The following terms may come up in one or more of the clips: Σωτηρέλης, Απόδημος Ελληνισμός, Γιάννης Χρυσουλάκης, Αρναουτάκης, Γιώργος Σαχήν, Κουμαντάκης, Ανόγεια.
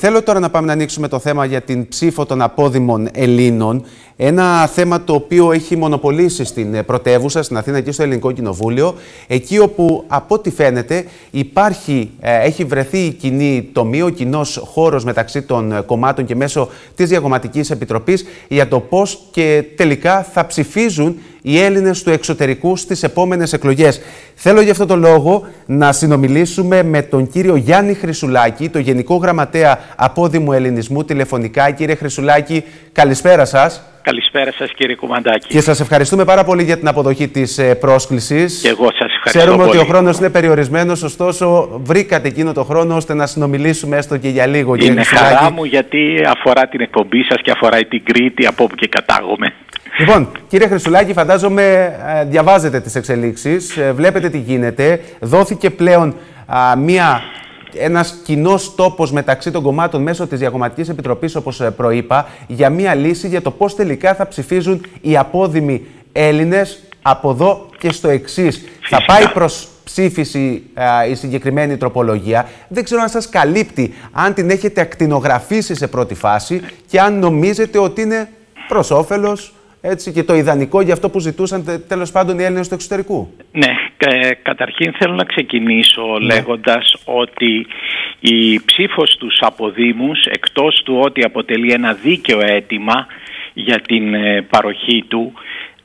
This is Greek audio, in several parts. Θέλω τώρα να πάμε να ανοίξουμε το θέμα για την ψήφο των απόδημων Ελλήνων. Ένα θέμα το οποίο έχει μονοπολίσει στην πρωτεύουσα, στην Αθήνα και στο Ελληνικό Κοινοβούλιο. Εκεί όπου, από ό,τι φαίνεται, έχει βρεθεί η κοινή τομή, ο κοινός χώρος μεταξύ των κομμάτων και μέσω της Διακομματικής Επιτροπής για το πώς και τελικά θα ψηφίζουν οι Έλληνες του εξωτερικού στις επόμενες εκλογές. Θέλω γι' αυτό το λόγο να συνομιλήσουμε με τον κύριο Γιάννη Χρυσουλάκη, το Γενικό Γραμματέα Απόδημου Ελληνισμού, τηλεφωνικά. Κύριε Χρυσουλάκη, καλησπέρα σας. Καλησπέρα σας, κύριε Κουμαντάκη. Και σας ευχαριστούμε πάρα πολύ για την αποδοχή της πρόσκλησης. Και εγώ σας ευχαριστώ. Ξέρουμε πολύ ότι ο χρόνος είναι περιορισμένος, ωστόσο βρήκατε εκείνο το χρόνο ώστε να συνομιλήσουμε έστω και για λίγο. Είναι χαρά μου, γιατί αφορά την εκπομπή σας και αφορά την Κρήτη, από όπου και κατάγομαι. Λοιπόν, κύριε Χρυσουλάκη, φαντάζομαι διαβάζετε τις εξελίξεις, βλέπετε τι γίνεται. Δόθηκε πλέον ένας κοινός τόπος μεταξύ των κομμάτων μέσω της Διακομματικής Επιτροπής, όπως προείπα, για μία λύση για το πώς τελικά θα ψηφίζουν οι απόδημοι Έλληνες από εδώ και στο εξής. Θα πάει προς ψήφιση η συγκεκριμένη τροπολογία. Δεν ξέρω αν σας καλύπτει, αν την έχετε ακτινογραφήσει σε πρώτη φάση και αν νομίζετε ότι είναι προς όφελος, έτσι, και το ιδανικό για αυτό που ζητούσαν τέλος πάντων οι Έλληνες του εξωτερικού. Ναι, καταρχήν θέλω να ξεκινήσω λέγοντας ότι η ψήφος τους αποδήμους, εκτός του ότι αποτελεί ένα δίκαιο αίτημα για την παροχή του,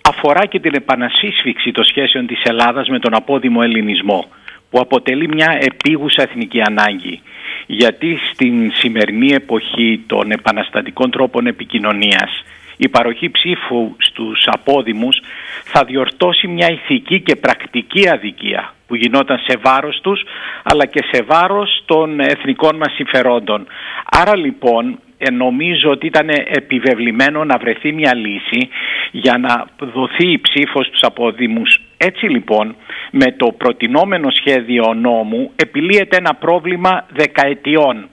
αφορά και την επανασύσφιξη των σχέσεων της Ελλάδας με τον απόδημο ελληνισμό, που αποτελεί μια επίγουσα εθνική ανάγκη. Γιατί στην σημερινή εποχή των επαναστατικών τρόπων επικοινωνίας, η παροχή ψήφου στους απόδημους θα διορθώσει μια ηθική και πρακτική αδικία που γινόταν σε βάρος τους, αλλά και σε βάρος των εθνικών μας συμφερόντων. Άρα λοιπόν νομίζω ότι ήταν επιβεβλημένο να βρεθεί μια λύση για να δοθεί η ψήφος στους απόδημους. Έτσι λοιπόν, με το προτινόμενο σχέδιο νόμου επιλύεται ένα πρόβλημα δεκαετιών.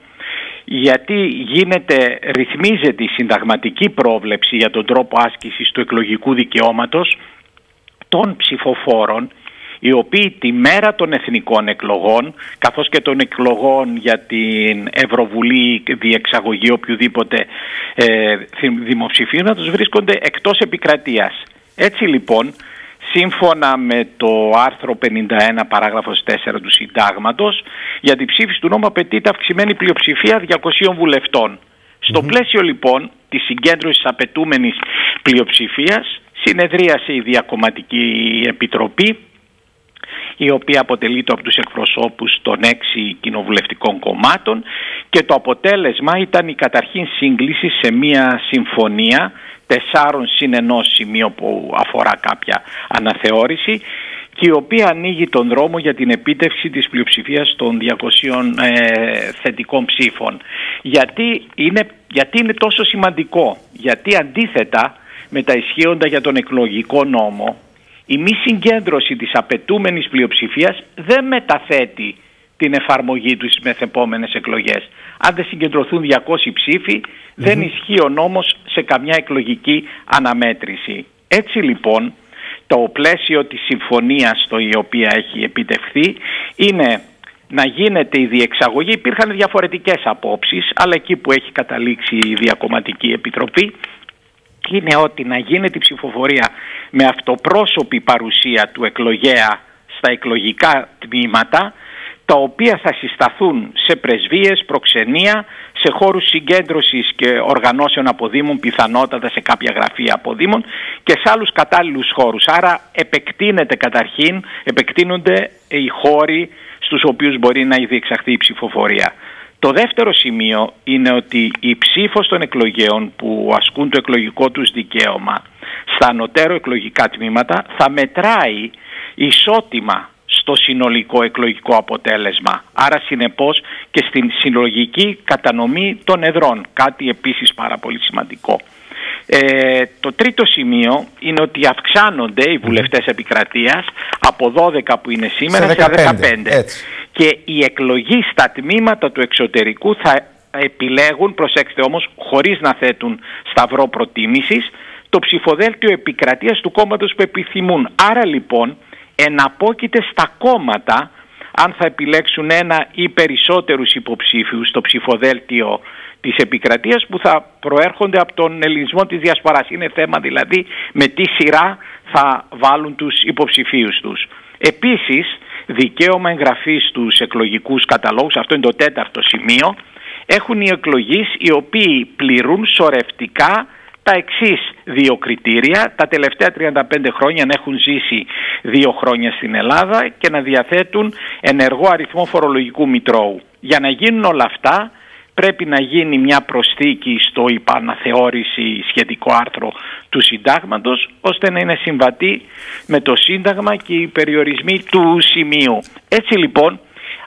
Γιατί ρυθμίζεται η συνταγματική πρόβλεψη για τον τρόπο άσκησης του εκλογικού δικαιώματος των ψηφοφόρων, οι οποίοι τη μέρα των εθνικών εκλογών, καθώς και των εκλογών για την Ευρωβουλή, διεξαγωγή οποιοδήποτε δημοψηφίσματος, βρίσκονται εκτός επικρατείας. Έτσι λοιπόν, σύμφωνα με το άρθρο 51 παράγραφος 4 του Συντάγματος, για την ψήφιση του νόμου απαιτείται αυξημένη πλειοψηφία 200 βουλευτών. Στο πλαίσιο λοιπόν της συγκέντρωσης απαιτούμενης πλειοψηφίας συνεδρίασε η Διακομματική Επιτροπή, η οποία αποτελείται από τους εκπροσώπους των 6 κοινοβουλευτικών κομμάτων, και το αποτέλεσμα ήταν η καταρχήν σύγκληση σε μια συμφωνία 4+1 σημείο που αφορά κάποια αναθεώρηση, και η οποία ανοίγει τον δρόμο για την επίτευξη της πλειοψηφίας των 200 θετικών ψήφων. Γιατί είναι τόσο σημαντικό? Γιατί αντίθετα με τα ισχύοντα για τον εκλογικό νόμο, η μη συγκέντρωση της απαιτούμενης πλειοψηφίας δεν μεταθέτει την εφαρμογή του στις μεθεπόμενες εκλογές. Αν δεν συγκεντρωθούν 200 ψήφοι, δεν ισχύει ο νόμος σε καμιά εκλογική αναμέτρηση. Έτσι λοιπόν, το πλαίσιο της συμφωνίας, η οποία έχει επιτευχθεί, είναι να γίνεται η διεξαγωγή. Υπήρχαν διαφορετικές απόψεις, αλλά εκεί που έχει καταλήξει η Διακομματική Επιτροπή είναι ότι να γίνεται η ψηφοφορία με αυτοπρόσωπη παρουσία του εκλογέα στα εκλογικά τμήματα, τα οποία θα συσταθούν σε πρεσβείες, προξενία, σε χώρους συγκέντρωσης και οργανώσεων αποδήμων, πιθανότατα σε κάποια γραφεία αποδήμων και σε άλλους κατάλληλους χώρους. Άρα επεκτείνονται οι χώροι στους οποίους μπορεί να διεξαχθεί η ψηφοφορία. Το δεύτερο σημείο είναι ότι η ψήφος των εκλογέων που ασκούν το εκλογικό τους δικαίωμα στα ανωτέρω εκλογικά τμήματα θα μετράει ισότιμα στο συνολικό εκλογικό αποτέλεσμα. Άρα συνεπώς και στην συλλογική κατανομή των εδρών. Κάτι επίσης πάρα πολύ σημαντικό. Το τρίτο σημείο είναι ότι αυξάνονται οι βουλευτές επικρατείας από 12 που είναι σήμερα σε 15. Έτσι. Και οι εκλογοί στα τμήματα του εξωτερικού θα επιλέγουν, προσέξτε όμως, χωρίς να θέτουν σταυρό προτίμησης, το ψηφοδέλτιο επικρατείας του κόμματος που επιθυμούν. Άρα λοιπόν εναπόκειται στα κόμματα αν θα επιλέξουν ένα ή περισσότερους υποψήφιους στο ψηφοδέλτιο της επικρατείας που θα προέρχονται από τον ελληνισμό της διασπαράς. Είναι θέμα δηλαδή με τι σειρά θα βάλουν τους υποψηφίους τους. Επίσης, δικαίωμα εγγραφής στους εκλογικούς καταλόγους, αυτό είναι το τέταρτο σημείο, έχουν οι εκλογείς οι οποίοι πληρούν σορευτικά τα εξής δύο κριτήρια, τα τελευταία 35 χρόνια να έχουν ζήσει 2 χρόνια στην Ελλάδα και να διαθέτουν ενεργό αριθμό φορολογικού μητρώου. Για να γίνουν όλα αυτά πρέπει να γίνει μια προσθήκη στο υπαναθεώρηση σχετικό άρθρο του συντάγματος, ώστε να είναι συμβατή με το σύνταγμα και οι περιορισμοί του σημείου. Έτσι λοιπόν,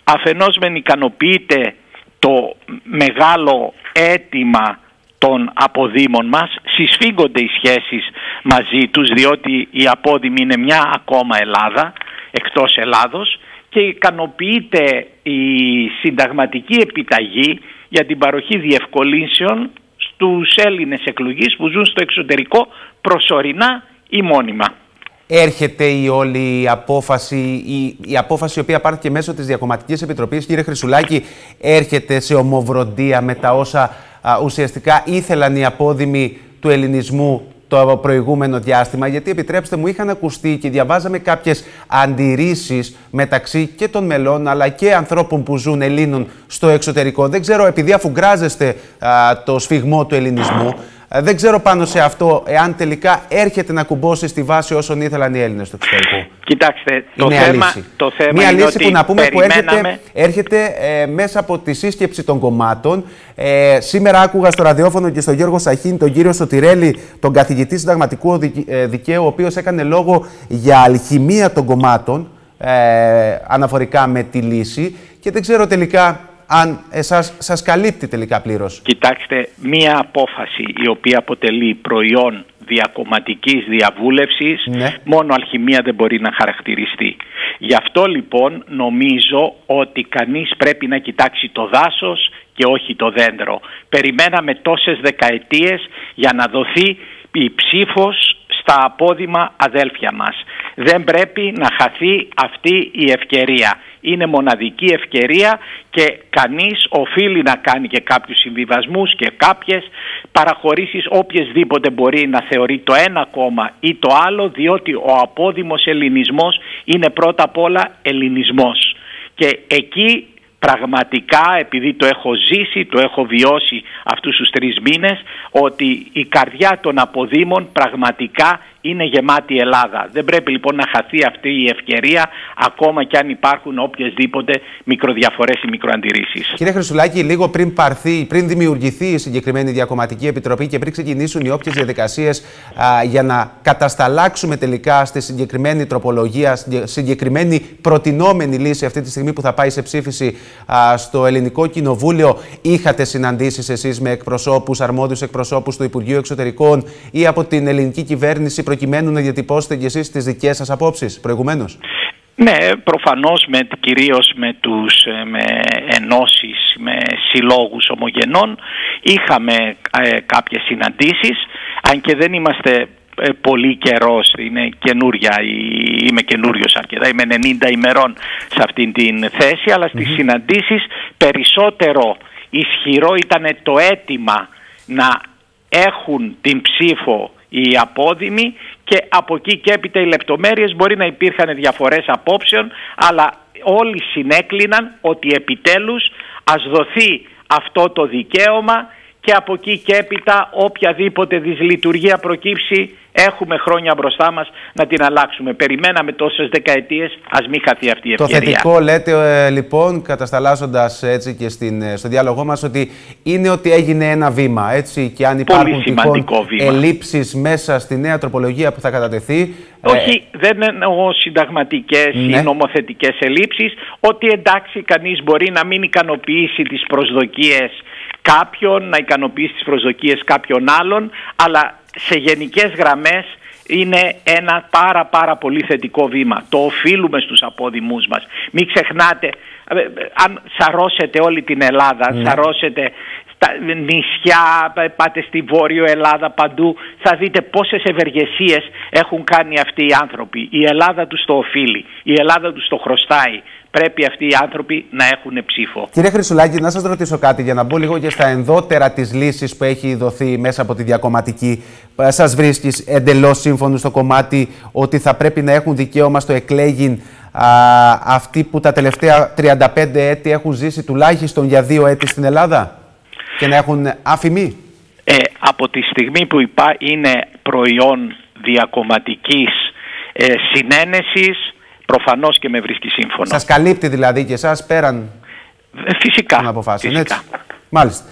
αφενός μεν ικανοποιείται το μεγάλο αίτημα των αποδήμων μας, συσφίγγονται οι σχέσεις μαζί τους, διότι η απόδημη είναι μια ακόμα Ελλάδα, εκτός Ελλάδος, και ικανοποιείται η συνταγματική επιταγή για την παροχή διευκολύνσεων στους Έλληνες εκλογείς που ζουν στο εξωτερικό προσωρινά ή μόνιμα. Έρχεται η όλη απόφαση, η απόφαση η οποία πάρθηκε μέσω της Διακομματικής Επιτροπής, κύριε Χρυσουλάκη, έρχεται σε ομοβροντία με τα όσα ουσιαστικά ήθελαν οι απόδημοι του ελληνισμού το προηγούμενο διάστημα, γιατί επιτρέψτε μου, είχαν ακουστεί και διαβάζαμε κάποιες αντιρρήσεις μεταξύ και των μελών αλλά και ανθρώπων που ζουν Ελλήνων στο εξωτερικό. Δεν ξέρω, επειδή αφουγκράζεστε το σφιγμό του ελληνισμού, δεν ξέρω πάνω σε αυτό εάν τελικά έρχεται να κουμπώσει στη βάση όσων ήθελαν οι Έλληνες στο εξωτερικό. Κοιτάξτε, το θέμα μια είναι λύση που να πούμε που έρχεται μέσα από τη σύσκεψη των κομμάτων. Σήμερα άκουγα στο ραδιόφωνο και στον Γιώργο Σαχήν, τον κύριο Σωτηρέλη, τον καθηγητή συνταγματικού δικαίου, ο οποίος έκανε λόγο για αλχημία των κομμάτων αναφορικά με τη λύση, και δεν ξέρω τελικά αν εσάς σας καλύπτει τελικά πλήρως. Κοιτάξτε, μία απόφαση η οποία αποτελεί προϊόν διακομματικής διαβούλευσης, ναι, μόνο αλχημία δεν μπορεί να χαρακτηριστεί. Γι' αυτό λοιπόν νομίζω ότι κανείς πρέπει να κοιτάξει το δάσος και όχι το δέντρο. Περιμέναμε τόσες δεκαετίες για να δοθεί η ψήφος στα απόδημα αδέλφια μας. Δεν πρέπει να χαθεί αυτή η ευκαιρία. Είναι μοναδική ευκαιρία και κανείς οφείλει να κάνει και κάποιους συμβιβασμούς και κάποιες παραχωρήσεις, οποιεσδήποτε μπορεί να θεωρεί το ένα κόμμα ή το άλλο, διότι ο απόδημος ελληνισμός είναι πρώτα απ' όλα ελληνισμός. Και εκεί πραγματικά, επειδή το έχω ζήσει, το έχω βιώσει αυτούς τους 3 μήνες, ότι η καρδιά των αποδήμων πραγματικά είναι γεμάτη Ελλάδα. Δεν πρέπει λοιπόν να χαθεί αυτή η ευκαιρία, ακόμα και αν υπάρχουν οποιασδήποτε μικροδιαφορές ή μικροαντιρρήσεις. Κύριε Χρυσουλάκη, λίγο πριν δημιουργηθεί η συγκεκριμένη Διακομματική Επιτροπή και πριν ξεκινήσουν οι όποιες διαδικασίες για να κατασταλάξουμε τελικά στη συγκεκριμένη τροπολογία, συγκεκριμένη προτινόμενη λύση αυτή τη στιγμή που θα πάει σε ψήφιση στο Ελληνικό Κοινοβούλιο, είχατε συναντήσεις εσείς με εκπροσώπους, αρμόδιους εκπροσώπους του Υπουργείου Εξωτερικών ή από την ελληνική κυβέρνηση, προκειμένου να διατυπώσετε κι εσείς τις δικές σας απόψεις προηγουμένως? Ναι, προφανώς κυρίως με ενώσεις, με συλλόγους ομογενών είχαμε κάποιες συναντήσεις, αν και δεν είμαστε πολύ καιρός, είναι καινούρια, είμαι καινούριος αρκετά, είμαι 90 ημερών σε αυτήν την θέση, αλλά στις συναντήσεις περισσότερο ισχυρό ήταν το αίτημα να έχουν την ψήφο οι απόδημοι, και από εκεί και έπειτα οι λεπτομέρειες. Μπορεί να υπήρχαν διαφορές απόψεων, αλλά όλοι συνέκλειναν ότι επιτέλους ας δοθεί αυτό το δικαίωμα, και από εκεί και έπειτα οποιαδήποτε δυσλειτουργία προκύψει έχουμε χρόνια μπροστά μας να την αλλάξουμε. Περιμέναμε τόσες δεκαετίες, ας μην χαθεί αυτή η ευκαιρία. Το θετικό λέτε λοιπόν, κατασταλάσσοντας έτσι και στο διάλογό μας, ότι είναι ότι έγινε ένα βήμα, έτσι, και αν υπάρχουν τυχόν ελλείψεις μέσα στη νέα τροπολογία που θα κατατεθεί. Όχι, δεν εννοώ συνταγματικές ή νομοθετικές ελλείψεις, ότι εντάξει, κανείς μπορεί να μην ικανοποιήσει τις προσδοκίες κάποιον, να ικανοποιήσει τις προσδοκίες κάποιων άλλων, αλλά σε γενικές γραμμές είναι ένα πάρα πολύ θετικό βήμα. Το οφείλουμε στους απόδημους μας. Μην ξεχνάτε, αν σαρώσετε όλη την Ελλάδα, σαρώσετε στα νησιά, πάτε στη Βόρειο Ελλάδα, παντού, θα δείτε πόσες ευεργεσίες έχουν κάνει αυτοί οι άνθρωποι. Η Ελλάδα τους το οφείλει, η Ελλάδα τους το χρωστάει. πρέπει αυτοί οι άνθρωποι να έχουν ψήφο. Κύριε Χρυσουλάκη, να σας ρωτήσω κάτι για να μπω λίγο και στα ενδότερα της λύσης που έχει δοθεί μέσα από τη διακομματική. Σας βρίσκεις εντελώς σύμφωνο στο κομμάτι ότι θα πρέπει να έχουν δικαίωμα στο εκλέγην αυτοί που τα τελευταία 35 έτη έχουν ζήσει τουλάχιστον για 2 έτη στην Ελλάδα και να έχουν άφημη? Από τη στιγμή που είναι προϊόν διακομματικής συνένεσης, προφανώς και με βρίσκει σύμφωνο. Σας καλύπτει δηλαδή και εσάς πέραν των αποφάσεων, έτσι? Μάλιστα.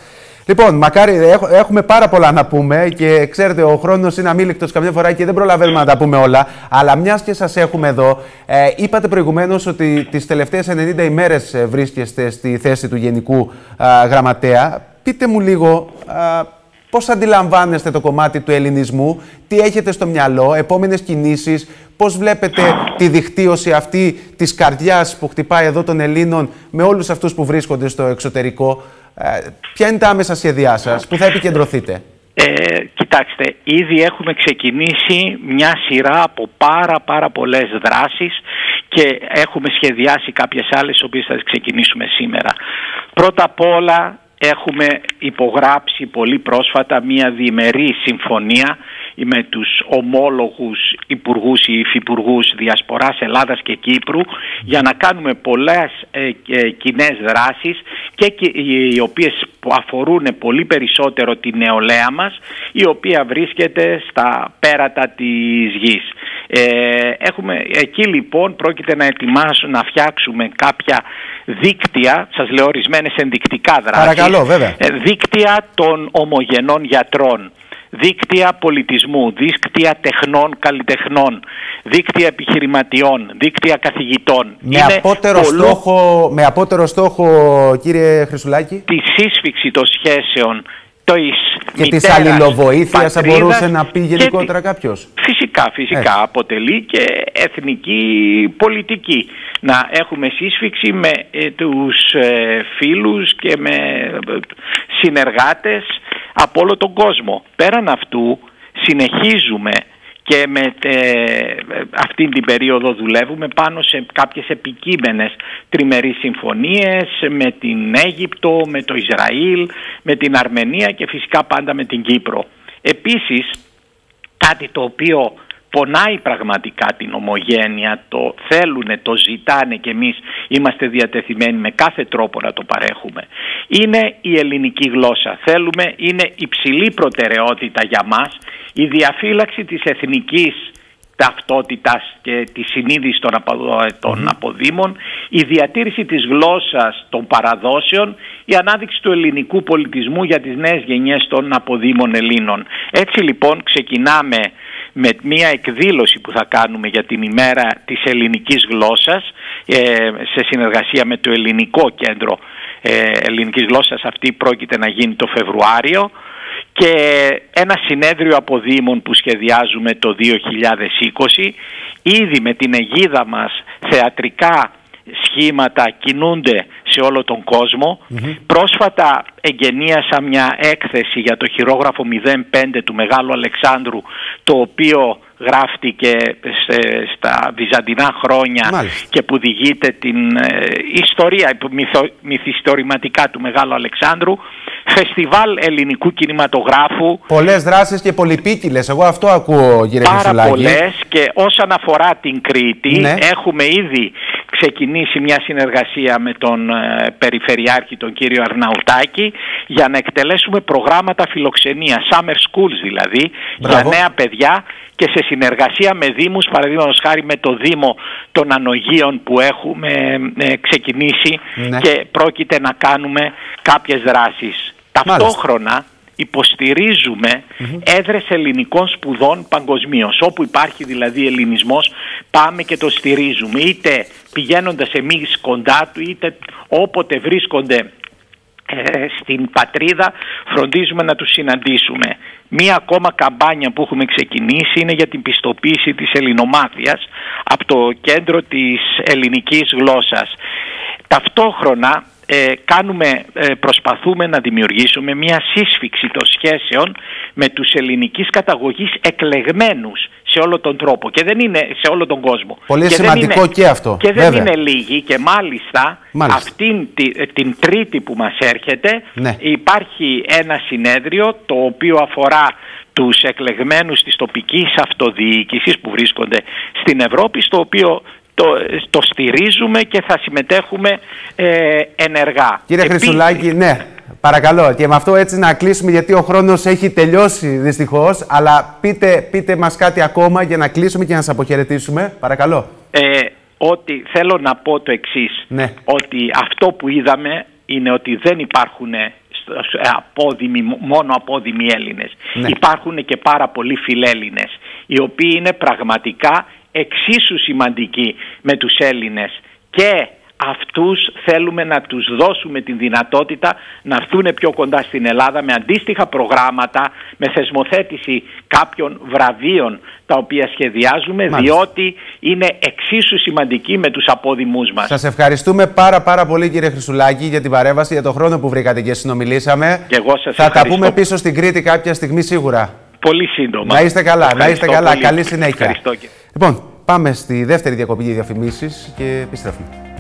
Λοιπόν, μακάρι, έχουμε πάρα πολλά να πούμε και ξέρετε, ο χρόνος είναι αμήλικτος καμιά φορά και δεν προλαβαίνουμε να τα πούμε όλα. Αλλά μιας και σας έχουμε εδώ, είπατε προηγουμένως ότι τις τελευταίες 90 ημέρες βρίσκεστε στη θέση του Γενικού Γραμματέα. Πείτε μου λίγο πώς αντιλαμβάνεστε το κομμάτι του ελληνισμού, τι έχετε στο μυαλό, επόμενες κινήσεις, πώς βλέπετε τη δικτύωση αυτή της καρδιάς που χτυπάει εδώ των Ελλήνων με όλους αυτούς που βρίσκονται στο εξωτερικό. Ποια είναι τα άμεσα σχέδιά σας, που θα επικεντρωθείτε? Κοιτάξτε, ήδη έχουμε ξεκινήσει μια σειρά από πάρα πολλές δράσεις και έχουμε σχεδιάσει κάποιες άλλες, τις οποίες θα ξεκινήσουμε σήμερα. Πρώτα απ' όλα έχουμε υπογράψει πολύ πρόσφατα μια διημερή συμφωνία με τους ομόλογους υπουργούς ή υφυπουργούς Διασποράς Ελλάδας και Κύπρου για να κάνουμε πολλές κοινές δράσεις και οι οποίες αφορούν πολύ περισσότερο την νεολαία μας, η οποία βρίσκεται στα πέρατα της γης. Εκεί λοιπόν πρόκειται να ετοιμάσουμε, να φτιάξουμε κάποια δίκτυα, σας λέω ορισμένες ενδεικτικά δράσεις. Παρακαλώ, βέβαια. Δίκτυα των ομογενών γιατρών, δίκτυα πολιτισμού, δίκτυα τεχνών, καλλιτεχνών, δίκτυα επιχειρηματιών, δίκτυα καθηγητών. Με απότερο στόχο, κύριε Χρυσουλάκη, τη σύσφιξη των σχέσεων και της αλληλοβοήθειας, θα μπορούσε να πει γενικότερα κάποιος. Φυσικά. Αποτελεί και εθνική πολιτική. Να έχουμε σύσφιξη με τους φίλους και με συνεργάτες από όλο τον κόσμο. Πέραν αυτού συνεχίζουμε και με αυτήν την περίοδο δουλεύουμε πάνω σε κάποιες επικείμενες τριμερείς συμφωνίες με την Αίγυπτο, με το Ισραήλ, με την Αρμενία και φυσικά πάντα με την Κύπρο. Επίσης, κάτι το οποίο πονάει πραγματικά την ομογένεια, το θέλουνε, το ζητάνε και εμείς είμαστε διατεθειμένοι με κάθε τρόπο να το παρέχουμε, είναι η ελληνική γλώσσα. Θέλουμε, είναι υψηλή προτεραιότητα για μας η διαφύλαξη της εθνικής ταυτότητας και τη συνείδηση των αποδήμων, η διατήρηση της γλώσσας, των παραδόσεων, η ανάδειξη του ελληνικού πολιτισμού για τις νέες γενιές των αποδήμων Ελλήνων. Έτσι λοιπόν ξεκινάμε με μια εκδήλωση που θα κάνουμε για την ημέρα της ελληνικής γλώσσας σε συνεργασία με το Ελληνικό Κέντρο Ελληνικής Γλώσσας. Αυτή πρόκειται να γίνει το Φεβρουάριο. Και ένα συνέδριο αποδήμων που σχεδιάζουμε το 2020, ήδη με την αιγίδα μας θεατρικά σχήματα κινούνται σε όλο τον κόσμο. Πρόσφατα εγγενίασα μια έκθεση για το χειρόγραφο 05 του Μεγάλου Αλεξάνδρου, το οποίο γράφτηκε στα βυζαντινά χρόνια. Μάλιστα. Και που διηγείται την ιστορία μυθιστορηματικά του Μεγάλου Αλεξάνδρου. Φεστιβάλ ελληνικού κινηματογράφου. Πολλές δράσεις και πολυποίκυλες. Εγώ αυτό ακούω, κύριε Χρυσουλάκη. Πάρα πολλές, και όσον αφορά την Κρήτη, ναι, έχουμε ήδη ξεκινήσει μια συνεργασία με τον Περιφερειάρχη, τον κύριο Αρναουτάκη, για να εκτελέσουμε προγράμματα φιλοξενία, summer schools δηλαδή, για νέα παιδιά, και σε συνεργασία με δήμους, παραδείγματος χάρη με το Δήμο των Ανογείων που έχουμε ξεκινήσει, ναι, και πρόκειται να κάνουμε κάποιες δράσεις. Ταυτόχρονα υποστηρίζουμε έδρες ελληνικών σπουδών παγκοσμίως. Όπου υπάρχει δηλαδή ελληνισμός, πάμε και το στηρίζουμε, είτε πηγαίνοντας εμείς κοντά του, είτε όποτε βρίσκονται στην πατρίδα φροντίζουμε να τους συναντήσουμε. Μία ακόμα καμπάνια που έχουμε ξεκινήσει είναι για την πιστοποίηση της ελληνομάθειας από το Κέντρο της Ελληνικής Γλώσσας. Ταυτόχρονα προσπαθούμε να δημιουργήσουμε μία σύσφιξη των σχέσεων με τους ελληνικής καταγωγής εκλεγμένους σε όλο τον τρόπο και δεν είναι σε όλο τον κόσμο. Πολύ και σημαντικό είναι, και αυτό. Και δεν βέβαια. Είναι λίγοι και μάλιστα. αυτήν την Τρίτη που μας έρχεται ναι. υπάρχει ένα συνέδριο το οποίο αφορά τους εκλεγμένους της τοπικής αυτοδιοίκησης που βρίσκονται στην Ευρώπη, στο οποίο το στηρίζουμε και θα συμμετέχουμε ενεργά. Κύριε Χρυσουλάκη, ναι. Παρακαλώ, και με αυτό έτσι να κλείσουμε, γιατί ο χρόνος έχει τελειώσει δυστυχώς, αλλά πείτε μας κάτι ακόμα για να κλείσουμε και να σας αποχαιρετήσουμε. Παρακαλώ. Ότι θέλω να πω το εξής, ναι. ότι αυτό που είδαμε είναι ότι δεν υπάρχουν μόνο απόδημοι Έλληνες. Ναι. Υπάρχουν και πάρα πολλοί φιλέλληνες, οι οποίοι είναι πραγματικά εξίσου σημαντικοί με τους Έλληνες και... Αυτούς θέλουμε να τους δώσουμε την δυνατότητα να έρθουν πιο κοντά στην Ελλάδα με αντίστοιχα προγράμματα, με θεσμοθέτηση κάποιων βραβείων τα οποία σχεδιάζουμε, μάλιστα. διότι είναι εξίσου σημαντικοί με τους απόδημους μας. Σας ευχαριστούμε πάρα πολύ κύριε Χρυσουλάκη για την παρέμβαση, για τον χρόνο που βρήκατε και συνομιλήσαμε. Και εγώ σας ευχαριστώ. Θα τα πούμε πίσω στην Κρήτη κάποια στιγμή σίγουρα. Πολύ σύντομα. Να είστε καλά, Καλή συνέχεια. Λοιπόν, πάμε στη δεύτερη διακοπή για διαφημίσεις και επιστρέφουμε.